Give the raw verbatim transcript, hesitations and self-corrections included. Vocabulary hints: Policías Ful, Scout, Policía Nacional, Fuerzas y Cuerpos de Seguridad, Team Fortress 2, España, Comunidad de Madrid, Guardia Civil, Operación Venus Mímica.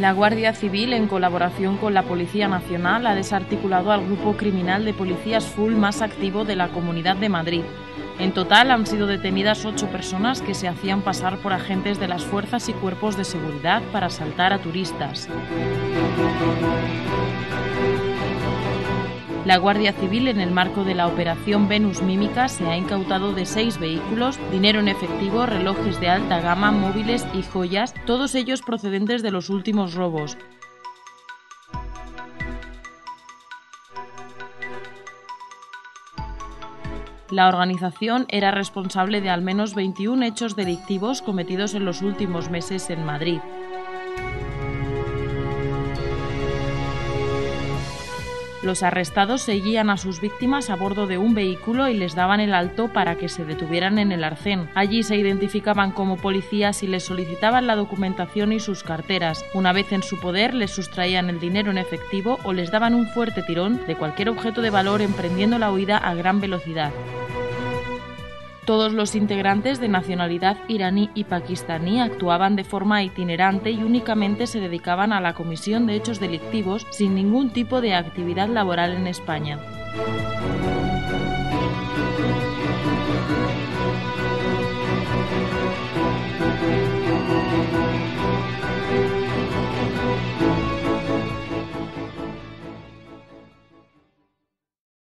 La Guardia Civil, en colaboración con la Policía Nacional, ha desarticulado al grupo criminal de policías Ful más activo de la Comunidad de Madrid. En total han sido detenidas ocho personas que se hacían pasar por agentes de las Fuerzas y Cuerpos de Seguridad para asaltar a turistas. La Guardia Civil, en el marco de la Operación Venus Mímica, se ha incautado de seis vehículos, dinero en efectivo, relojes de alta gama, móviles y joyas, todos ellos procedentes de los últimos robos. La organización era responsable de al menos veintiún hechos delictivos cometidos en los últimos meses en Madrid. Los arrestados seguían a sus víctimas a bordo de un vehículo y les daban el alto para que se detuvieran en el arcén. Allí se identificaban como policías y les solicitaban la documentación y sus carteras. Una vez en su poder, les sustraían el dinero en efectivo o les daban un fuerte tirón de cualquier objeto de valor, emprendiendo la huida a gran velocidad. Todos los integrantes de nacionalidad iraní y pakistaní actuaban de forma itinerante y únicamente se dedicaban a la comisión de hechos delictivos, sin ningún tipo de actividad laboral en España.